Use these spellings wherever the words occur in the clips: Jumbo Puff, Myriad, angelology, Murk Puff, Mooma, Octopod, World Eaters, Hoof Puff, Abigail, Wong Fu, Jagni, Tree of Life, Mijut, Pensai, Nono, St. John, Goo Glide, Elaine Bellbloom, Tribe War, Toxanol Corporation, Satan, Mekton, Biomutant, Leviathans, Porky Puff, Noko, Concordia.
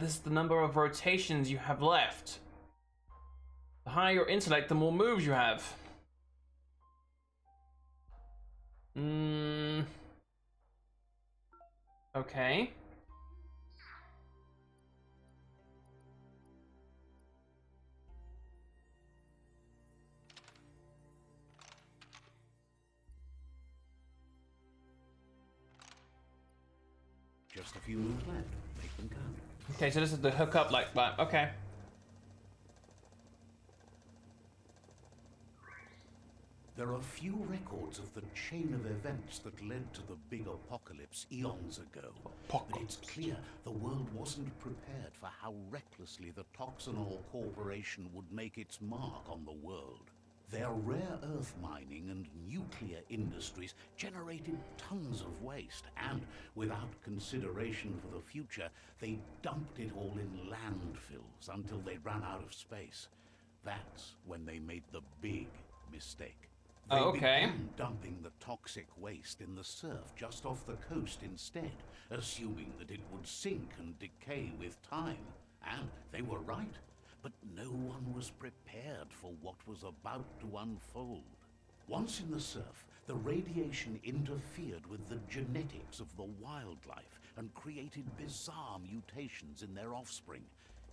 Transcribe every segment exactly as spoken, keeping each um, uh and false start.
This is the number of rotations you have left. The higher your intellect, the more moves you have. Hmm. Okay. Just a few moves left. Make them count. Okay, so this is the hook up like that. Okay. There are few records of the chain of events that led to the big apocalypse eons ago. Apocalypse. But it's clear the world wasn't prepared for how recklessly the Toxanol Corporation would make its mark on the world. Their rare earth mining and nuclear industries generated tons of waste, and without consideration for the future, they dumped it all in landfills until they ran out of space. That's when they made the big mistake. They oh, okay. began dumping the toxic waste in the surf just off the coast instead, assuming that it would sink and decay with time. And they were right, but no one was prepared for what was about to unfold. Once in the surf, the radiation interfered with the genetics of the wildlife and created bizarre mutations in their offspring.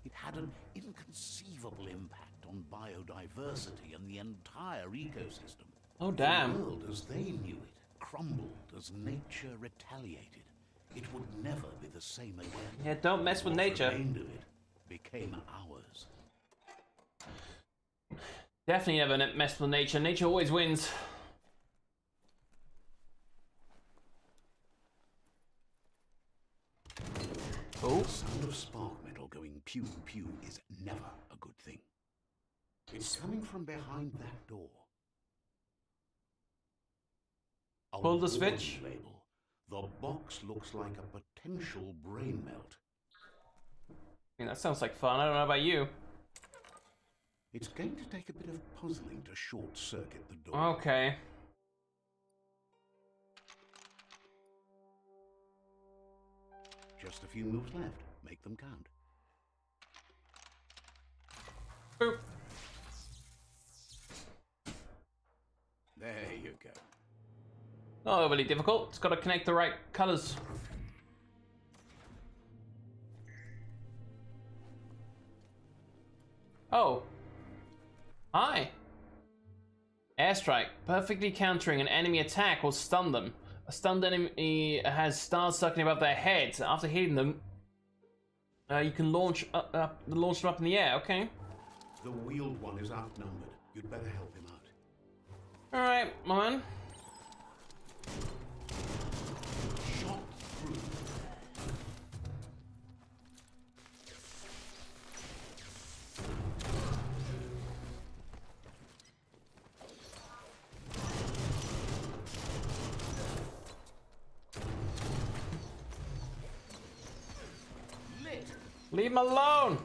It had an inconceivable impact on biodiversity and the entire ecosystem. Oh, damn. The world as they knew it crumbled as nature retaliated. It would never be the same again. Yeah, don't mess with nature. The end of it became ours. Definitely never mess with nature. Nature always wins. Oh. The sound of spark metal going pew pew is never a good thing. It's coming from behind that door. Pull the switch. Label. The box looks like a potential brain melt. I mean, that sounds like fun. I don't know about you. It's going to take a bit of puzzling to short circuit the door. Okay. Just a few moves left. Make them count. Boop. There you go. Not overly difficult. It's got to connect the right colors. Oh. Hi. Airstrike. Perfectly countering an enemy attack will stun them. A stunned enemy has stars sucking above their heads. After hitting them, uh, you can launch up, up, launch them up in the air. Okay. The wheeled one is outnumbered. You'd better help him out. All right, my man. Shot through. Leave him alone!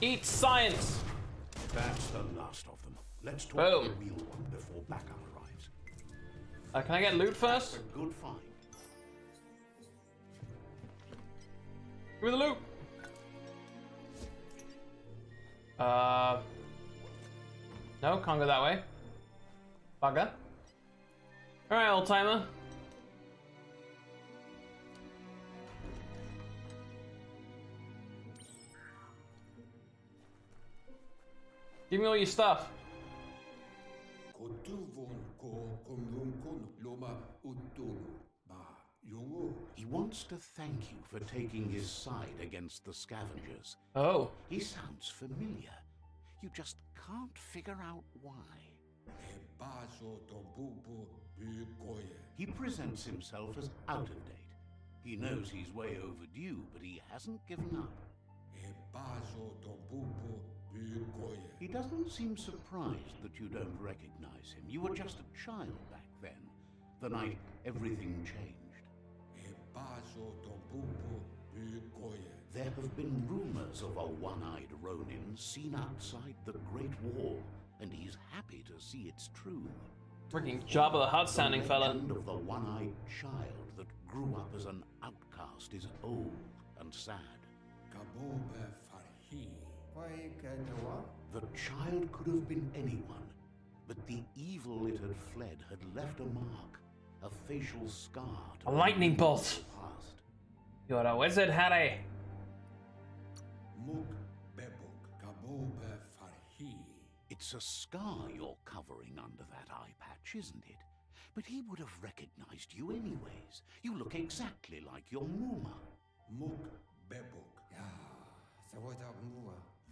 Eat science! That's the last of them. Let's talk Boom. To the real one before backup arrives. Uh, can I get loot first? That's a good find. Give me the loot! Uh, no, can't go that way. Bugger. Alright, old timer. Give me all your stuff. He wants to thank you for taking his side against the scavengers. Oh. He sounds familiar. You just can't figure out why. He presents himself as out of date. He knows he's way overdue, but he hasn't given up. He doesn't seem surprised that you don't recognize him. You were just a child back then. The night everything changed. There have been rumors of a one-eyed Ronin seen outside the Great Wall, and he's happy to see it's true. Freaking Jabba the Hutt-sounding fella. The legend of the one-eyed child that grew up as an outcast is old and sad. The child could have been anyone, but the evil it had fled had left a mark, a facial scar. A lightning bolt. You're a wizard, Harry. It's a scar you're covering under that eye patch, isn't it? But he would have recognized you anyways. You look exactly like your Mooma. Murk Puff.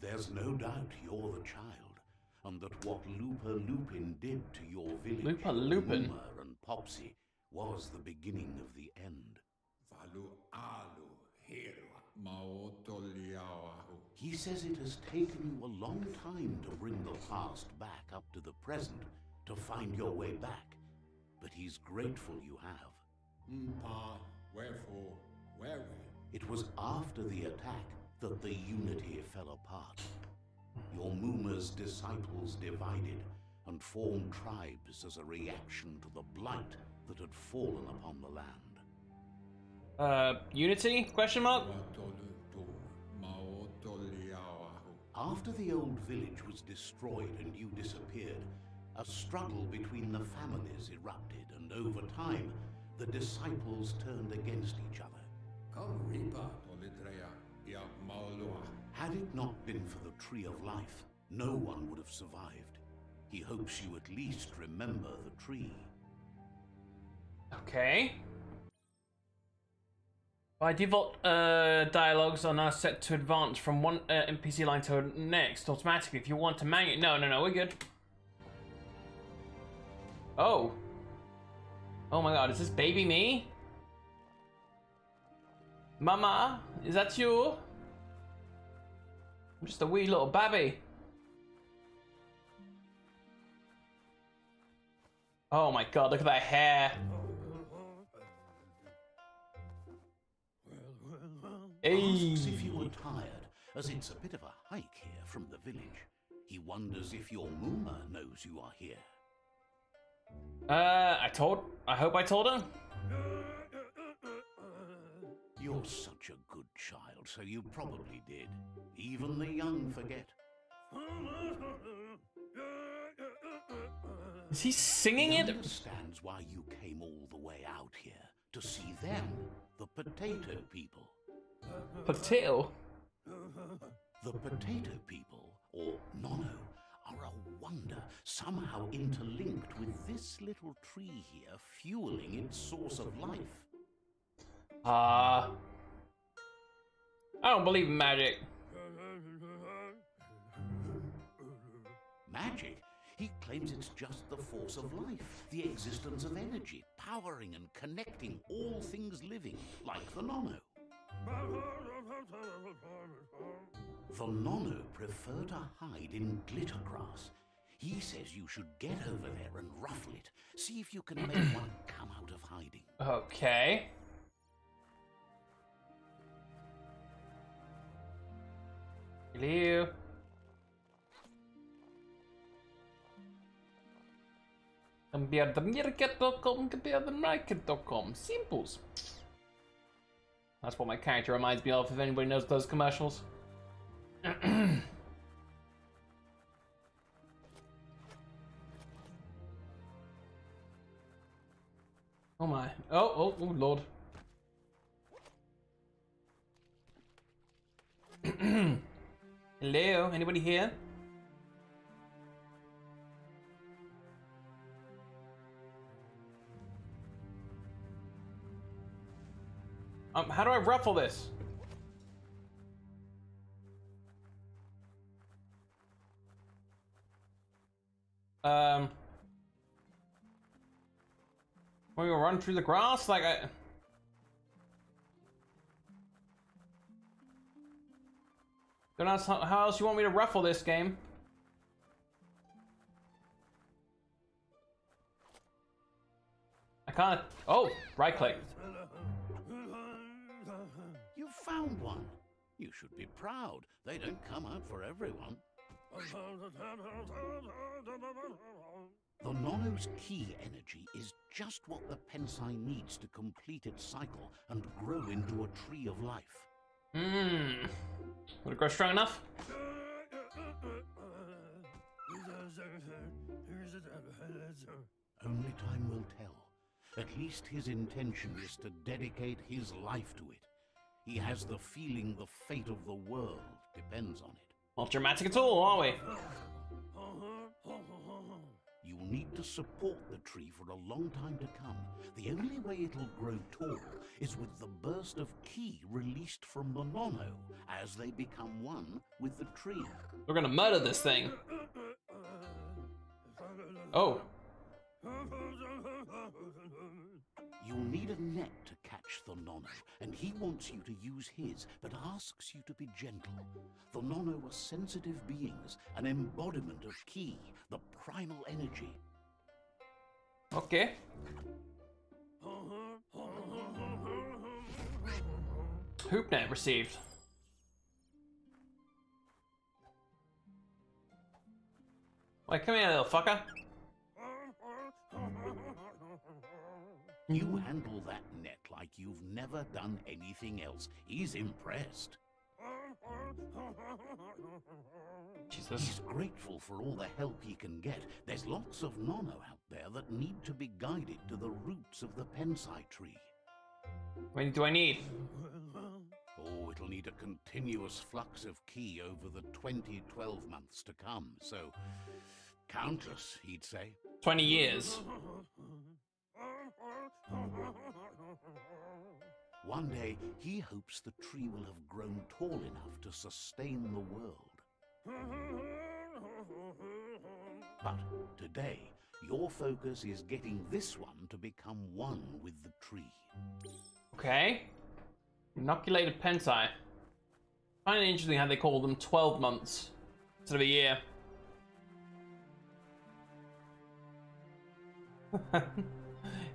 There's no doubt you're the child, and that what Looper Lupin did to your village, Looper Lupin Mooma and Popsy, was the beginning of the end. He says it has taken you a long time to bring the past back up to the present, to find your way back, but he's grateful you have. It was after the attack that the unity fell apart. Your Mooma's disciples divided and formed tribes as a reaction to the blight that had fallen upon the land. Uh, unity? Question mark? After the old village was destroyed and you disappeared, a struggle between the families erupted, and over time, the disciples turned against each other. Had it not been for the Tree of Life, no one would have survived. He hopes you at least remember the tree. Okay. By default, uh, dialogues are now set to advance from one uh, N P C line to next automatically. If you want to manually, no, no, no, we're good. Oh, oh my God, is this baby me? Mama, is that you? I'm just a wee little babby. Oh my God, look at that hair. Asks if you were tired, as it's a bit of a hike here from the village. He wonders if your Mooma knows you are here. Uh, I told... I hope I told her. You're such a good child, so you probably did. Even the young forget. Is he singing he it? He understands why you came all the way out here, to see them, the potato people. Potato? The potato people, or Nono, are a wonder, somehow interlinked with this little tree here, fueling its source of life. Ah. Uh, I don't believe in magic. Magic? He claims it's just the force of life, the existence of energy, powering and connecting all things living, like the Nono. The Nono prefer to hide in glitter grass. He says you should get over there and ruffle it. See if you can make one come out of hiding. Okay. Hello. Compare the Myriad dot com, compare the Myriad dot com. Simples. That's what my character reminds me of, if anybody knows those commercials. Oh my. Oh, oh, oh, Lord. Hello, anybody here? Um, how do I ruffle this? Um, we will run through the grass like I. Don't ask how, how else you want me to ruffle this game. I can't. Oh, right click. You found one. You should be proud. They don't come out for everyone. The Nono's key energy is just what the Pensai needs to complete its cycle and grow into a tree of life. Hmm. Will it grow strong enough? Only time will tell. At least his intention is to dedicate his life to it. He has the feeling the fate of the world depends on it. Not dramatic at all, are we? You need to support the tree for a long time to come. The only way it'll grow tall is with the burst of ki released from the Nono as they become one with the tree. We're gonna murder this thing. Oh. You'll need a net to catch the Nono, and he wants you to use his, but asks you to be gentle. The Nono are sensitive beings, an embodiment of ki, the primal energy. Okay. Hoop net received. Wait, come here, little fucker. You handle that net like you've never done anything else. He's impressed. Jesus. He's grateful for all the help he can get. There's lots of Nono out there that need to be guided to the roots of the Pensai tree. When do I need? Oh, it'll need a continuous flux of ki over the twenty, twelve months to come. So, countless, he'd say. twenty years. One day, he hopes the tree will have grown tall enough to sustain the world. But today, your focus is getting this one to become one with the tree. Okay. Inoculated Pensai. Kind of interesting how they call them twelve months instead of a year.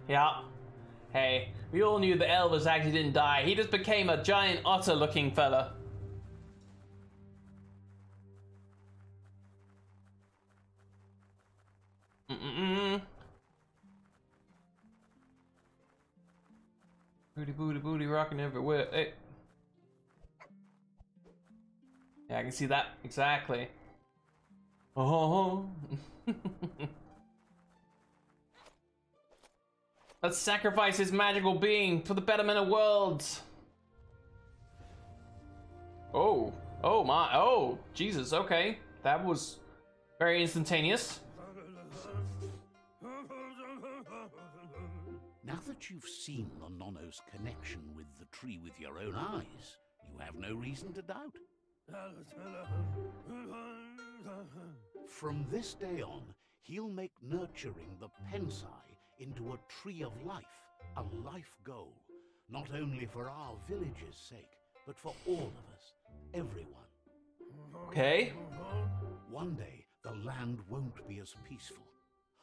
Yeah. Hey, we all knew the Elvis actually didn't die. He just became a giant otter-looking fella. Mm-mm-mm. Booty, booty, booty, rocking everywhere. Hey. Yeah, I can see that exactly. Oh. Let's sacrifice his magical being for the betterment of worlds. Oh, oh my, oh, Jesus, okay. That was very instantaneous. Now that you've seen the Nono's connection with the tree with your own eyes, you have no reason to doubt. From this day on, he'll make nurturing the Pensai into a tree of life, a life goal, not only for our village's sake, but for all of us, everyone. Okay. One day, the land won't be as peaceful.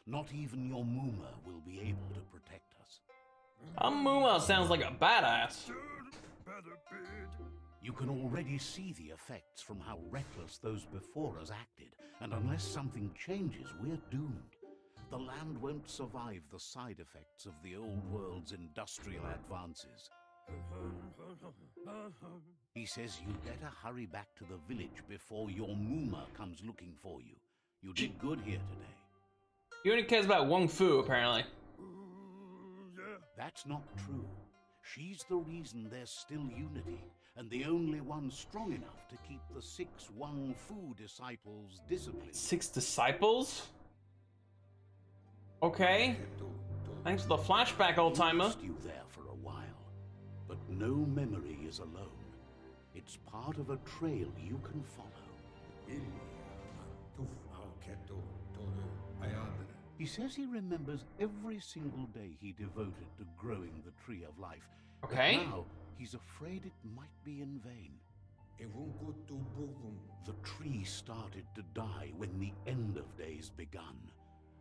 Not even your Mooma will be able to protect us. Our Mooma sounds like a badass. You can already see the effects from how reckless those before us acted, and unless something changes, we're doomed. The land won't survive the side effects of the old world's industrial advances. He says you'd better hurry back to the village before your Mooma comes looking for you. You did good here today. He only cares about Wong Fu, apparently. That's not true. She's the reason there's still unity, and the only one strong enough to keep the six Wong Fu disciples disciplined. Six disciples? Okay. Thanks for the flashback, old timer. I lost you there for a while, but no memory is alone. It's part of a trail you can follow. He says he remembers every single day he devoted to growing the tree of life. Okay. But now he's afraid it might be in vain. The tree started to die when the end of days begun.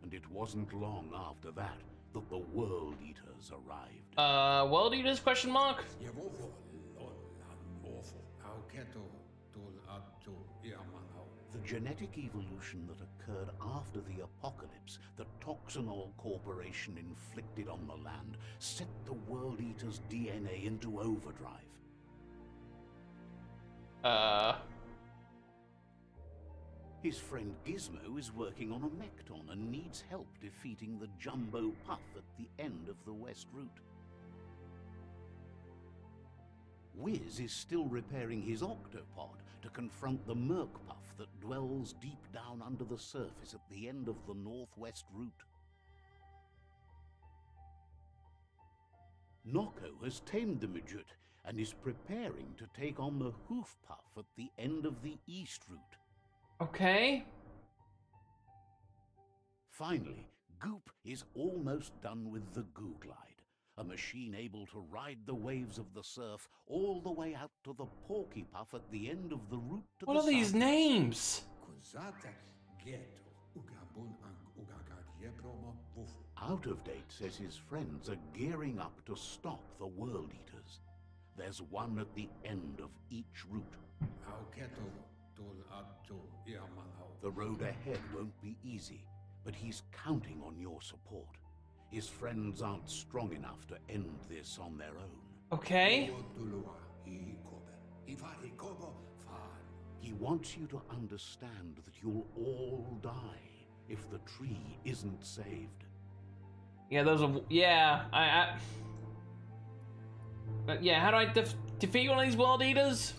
And it wasn't long after that that the World Eaters arrived. Uh, World Eaters, question mark? The genetic evolution that occurred after the apocalypse that Toxanol Corporation inflicted on the land set the World Eaters' D N A into overdrive. Uh... His friend Gizmo is working on a Mekton and needs help defeating the Jumbo Puff at the end of the West Route. Wiz is still repairing his Octopod to confront the Murk Puff that dwells deep down under the surface at the end of the Northwest Route. Noko has tamed the Mijut and is preparing to take on the Hoof Puff at the end of the East Route. Okay. Finally, Goop is almost done with the Goo Glide, a machine able to ride the waves of the surf all the way out to the Porky Puff at the end of the route to the south. What are these names? Out of date says his friends are gearing up to stop the World Eaters. There's one at the end of each route. The road ahead won't be easy, but he's counting on your support. His friends aren't strong enough to end this on their own. Okay. He wants you to understand that you'll all die if the tree isn't saved. Yeah, those are... Yeah, I... I but yeah, how do I def defeat one of these World Eaters?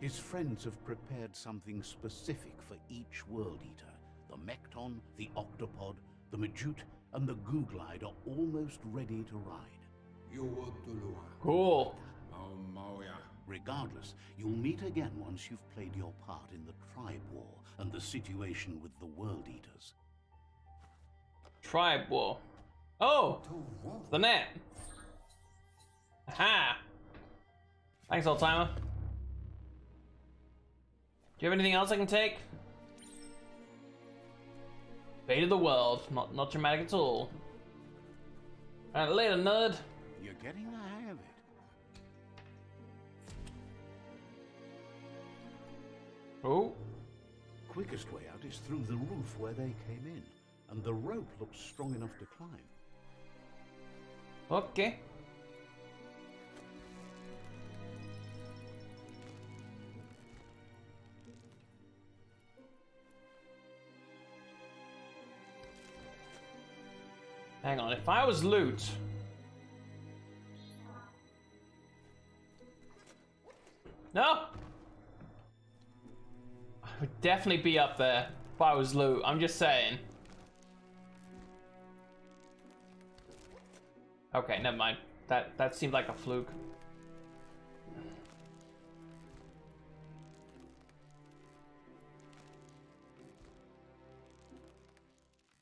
His friends have prepared something specific for each World Eater. The Mekton, the Octopod, the Mijut, and the Goo Glide are almost ready to ride. Cool. Regardless, you'll meet again once you've played your part in the Tribe War and the situation with the World Eaters. Tribe War. Oh! The net! Aha! Thanks, old timer. Do you have anything else I can take? Fate of the world. Not not dramatic at all. Alright, later, nerd. You're getting the hang of it. Oh. Quickest way out is through the roof where they came in, and the rope looks strong enough to climb. Okay. Hang on, if I was loot... No! I would definitely be up there if I was loot, I'm just saying. Okay, never mind. That, that seemed like a fluke.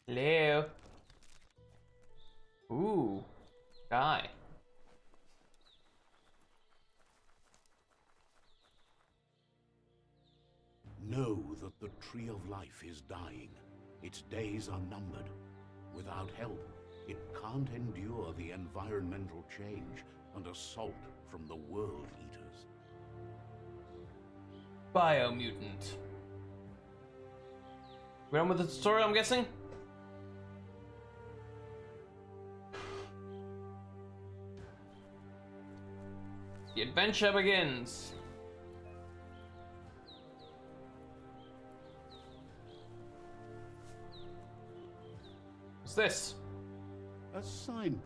Hello? Ooh, guy. Know that the Tree of Life is dying. Its days are numbered. Without help, it can't endure the environmental change and assault from the World Eaters. Biomutant. We're on with the story, I'm guessing? The adventure begins. What's this? A signpost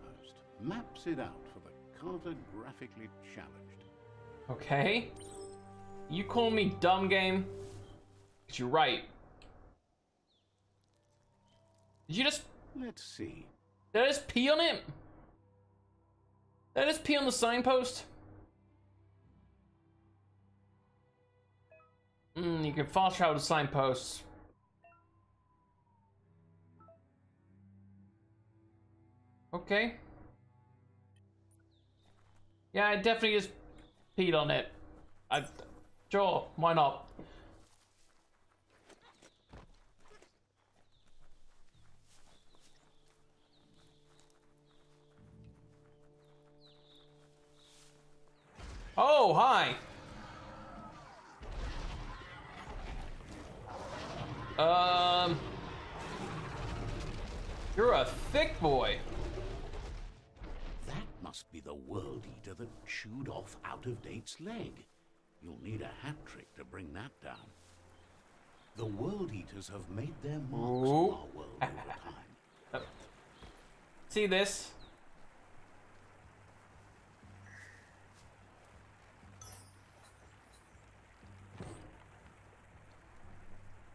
maps it out for the cartographically challenged. Okay. You call me dumb, game? 'Cause you're right. Did you just... Let's see. Did I just pee on it? Did I just pee on the signpost? Mm, you can fast travel to signposts. Okay. Yeah, I definitely just peed on it. I, sure, why not? Oh, hi. Um, you're a thick boy. That must be the World Eater that chewed off Out-of-Date's leg. You'll need a hat trick to bring that down. The World Eaters have made their marks on our world over time. Oh. See this?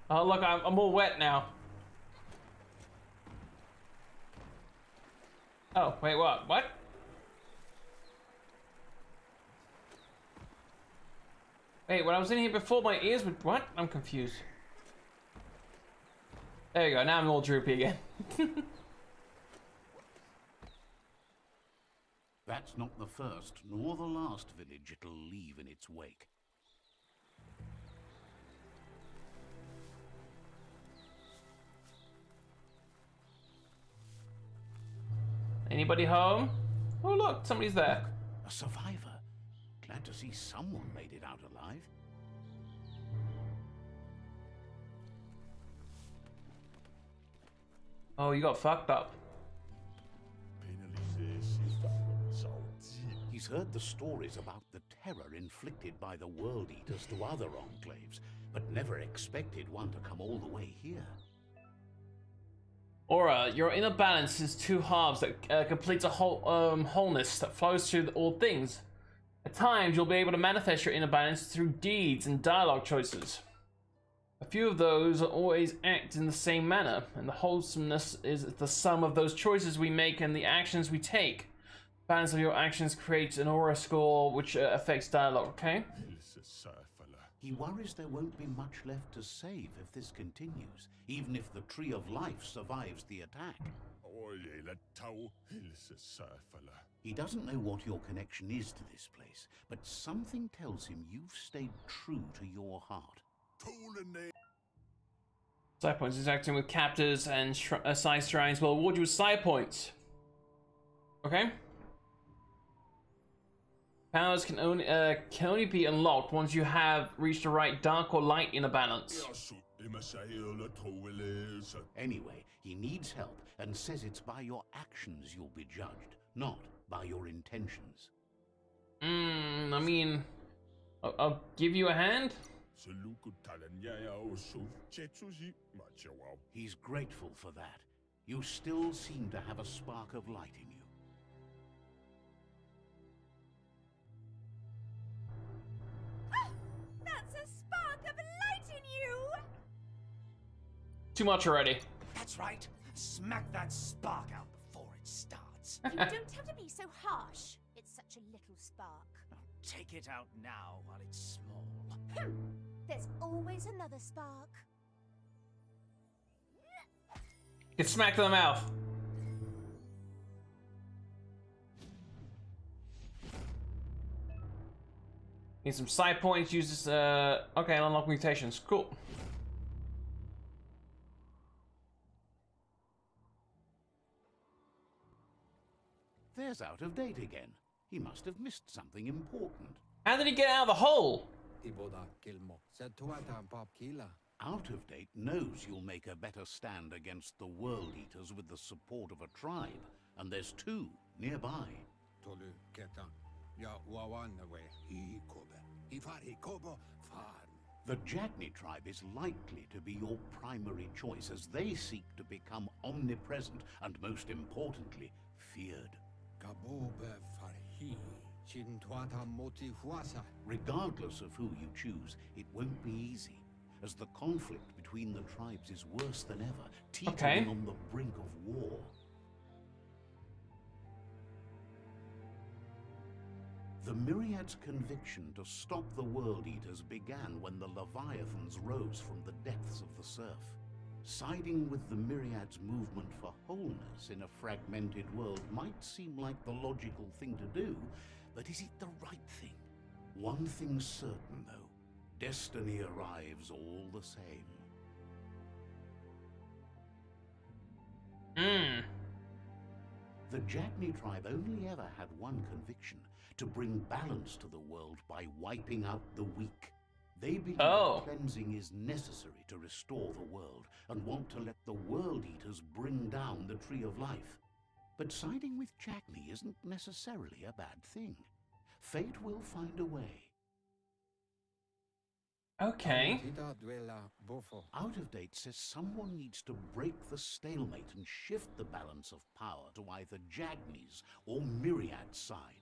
Oh, look, I'm, I'm all wet now. Oh, wait, what? What? Wait, when I was in here before, my ears would... What? I'm confused. There you go, now I'm all droopy again. That's not the first, nor the last village it'll leave in its wake. Anybody home? Oh look, somebody's there. A survivor. Glad to see someone made it out alive. Oh, you got fucked up. He's heard the stories about the terror inflicted by the World Eaters to other enclaves, but never expected one to come all the way here. Aura, your inner balance is two halves that uh, completes a whole um, wholeness that flows through all things. At times, you'll be able to manifest your inner balance through deeds and dialogue choices. A few of those always act in the same manner, and the wholesomeness is the sum of those choices we make and the actions we take. Balance of your actions creates an aura score which uh, affects dialogue, okay? He worries there won't be much left to save if this continues, even if the Tree of Life survives the attack. He doesn't know what your connection is to this place, but something tells him you've stayed true to your heart. Side points. Interacting with captors and uh, side shrines will award you with side points. Okay. Powers can only uh, can only be unlocked once you have reached the right dark or light inner balance. Anyway, he needs help and says it's by your actions you'll be judged, not by your intentions. Hmm. I mean, I'll, I'll give you a hand. He's grateful for that. You still seem to have a spark of light in you. Too much already. That's right. Smack that spark out before it starts. You don't have to be so harsh. It's such a little spark. I'll take it out now while it's small. There's always another spark. Get smacked in the mouth. Need some side points. Use this. Uh, okay, unlock mutations. Cool. There's Out-of-Date again. He must have missed something important. How did he get out of the hole? Out-of-Date knows you'll make a better stand against the World Eaters with the support of a tribe, and there's two nearby. The Jagni tribe is likely to be your primary choice as they seek to become omnipresent and, most importantly, feared. Regardless of who you choose, it won't be easy, as the conflict between the tribes is worse than ever, teetering okay. on the brink of war. The Myriad's conviction to stop the World Eaters began when the Leviathans rose from the depths of the surf. Siding with the Myriad's movement for wholeness in a fragmented world might seem like the logical thing to do, but is it the right thing? One thing's certain, though. Destiny arrives all the same. Mm. The Jagni tribe only ever had one conviction, to bring balance to the world by wiping out the weak. They believe oh. cleansing is necessary to restore the world and want to let the World Eaters bring down the Tree of Life. But siding with Jagni isn't necessarily a bad thing. Fate will find a way. Okay. Out of Date says someone needs to break the stalemate and shift the balance of power to either Jagni's or Myriad's side.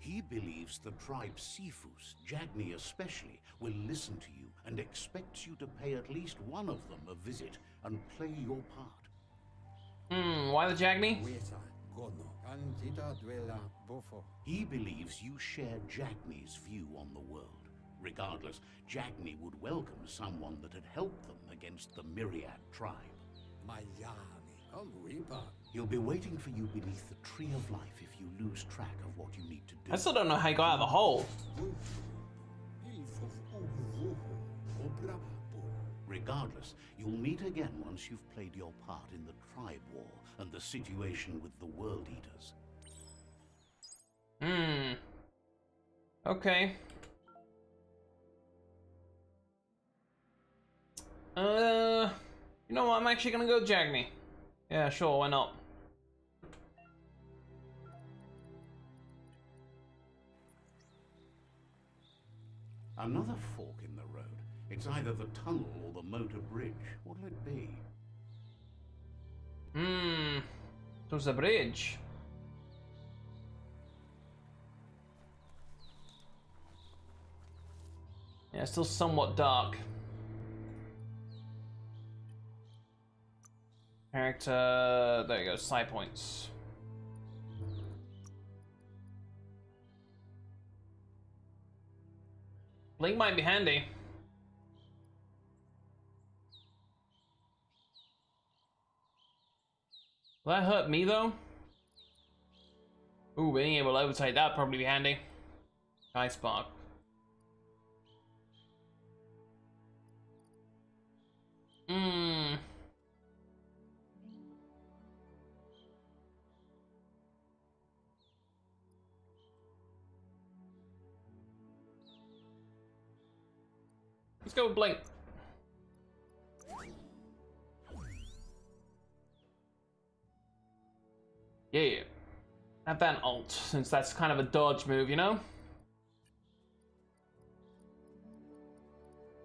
He believes the tribe Sifus, Jagni especially, will listen to you and expects you to pay at least one of them a visit and play your part. Hmm, why the Jagni? He believes you share Jagni's view on the world. Regardless, Jagni would welcome someone that had helped them against the Myriad tribe. He'll be waiting for you beneath the Tree of Life if you lose track of what you need to do. I still don't know how you got out of the hole. Regardless, you'll meet again once you've played your part in the Tribe War and the situation with the World Eaters. Hmm. Okay. Uh, you know what? I'm actually gonna go Jagni. Yeah, sure, why not? Another fork in the road. It's either the tunnel or the motor bridge. What'll it be? Hmm. It was the bridge. Yeah, it's still somewhat dark. Character. There you go. Side points. Blink might be handy. Will that hurt me though? Ooh, being able to overtake that would probably be handy. Nice spark. Hmm. Let's go with Blink. Yeah. Have that alt, since that's kind of a dodge move, you know?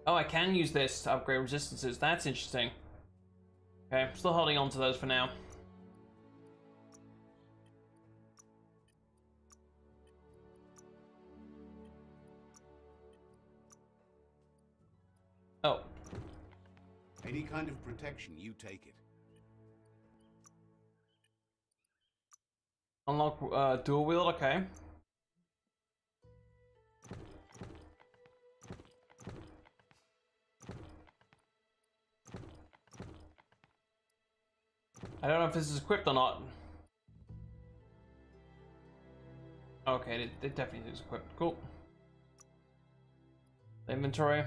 Oh, I can use this to upgrade resistances. That's interesting. Okay, I'm still holding on to those for now. Oh. Any kind of protection, you take it. Unlock uh, dual wield, okay. I don't know if this is equipped or not. Okay, it, it definitely is equipped. Cool. Inventory.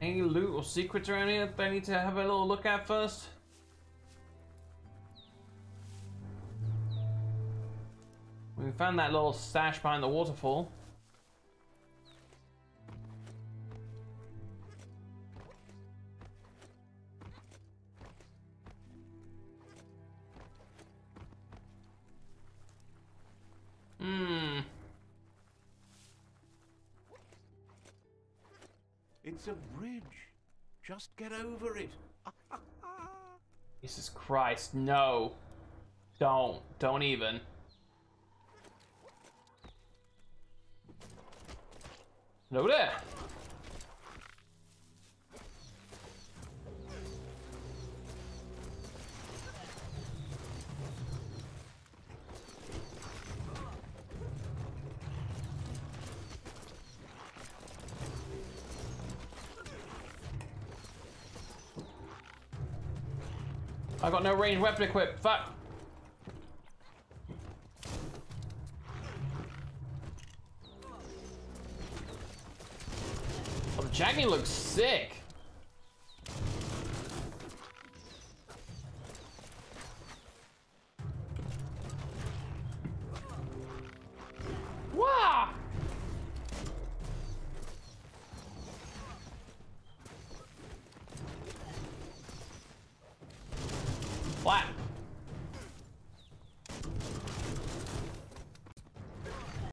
Any loot or secrets around here that I need to have a little look at first? We found that little stash behind the waterfall. Hmm. It's a bridge. Just get over it. Jesus Christ, no. Don't. Don't even. No there. I got no ranged weapon equipped. Fuck. Jagni looks sick. Wow. Flat.